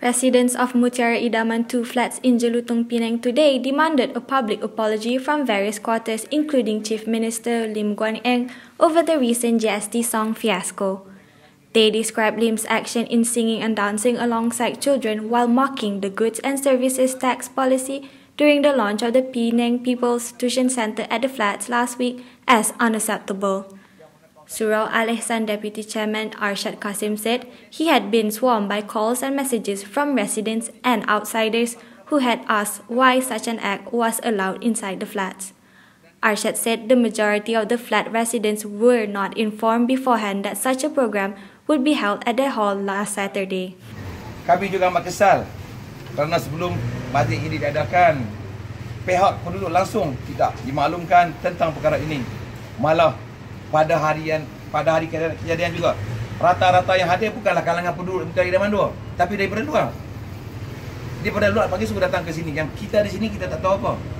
Residents of Mutiara Idaman 2 flats in Jelutong, Penang today demanded a public apology from various quarters, including Chief Minister Lim Guan Eng, over the recent GST song fiasco. They described Lim's action in singing and dancing alongside children while mocking the goods and services tax policy during the launch of the Penang People's Tuition Centre at the flats last week as unacceptable. Surau Al-Ahsan Deputy Chairman Arshad Kasim said he had been swarmed by calls and messages from residents and outsiders who had asked why such an act was allowed inside the flats. Arshad said the majority of the flat residents were not informed beforehand that such a program would be held at the hall last Saturday. Kami juga amat kesal kerana sebelum majlis ini diadakan, pihak penduduk langsung tidak dimaklumkan tentang perkara ini. Malah pada hari kejadian juga, rata-rata yang hadir bukanlah kalangan penduduk Mutiara Idaman 2, tapi daripada luar. Daripada luar pagi semua datang ke sini. Yang kita di sini, kita tak tahu apa.